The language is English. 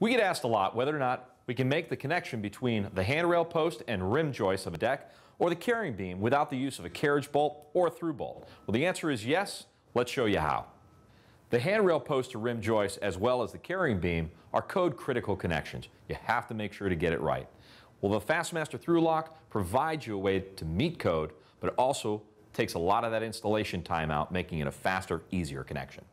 We get asked a lot whether or not we can make the connection between the handrail post and rim joist of a deck or the carrying beam without the use of a carriage bolt or a through bolt. Well, the answer is yes. Let's show you how. The handrail post to rim joist as well as the carrying beam are code critical connections. You have to make sure to get it right. Well, the FastMaster ThruLOK provides you a way to meet code, but it also takes a lot of that installation time out, making it a faster, easier connection.